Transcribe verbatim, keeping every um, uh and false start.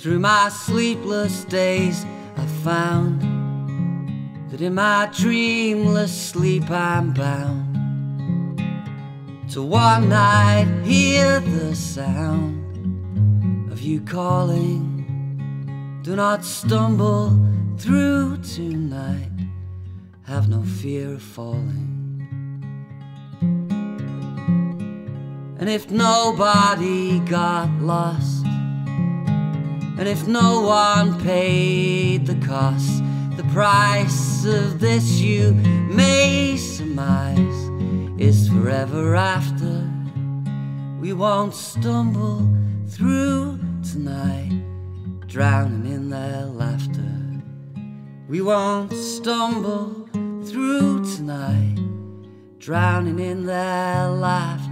Through my sleepless days I found that in my dreamless sleep I'm bound to one night hear the sound of you calling. Do not stumble through tonight, have no fear of falling. And if nobody got lost, and if no one paid the cost, the price of this you may surmise is forever after. We won't stumble through tonight, drowning in their laughter. We won't stumble through tonight, drowning in their laughter.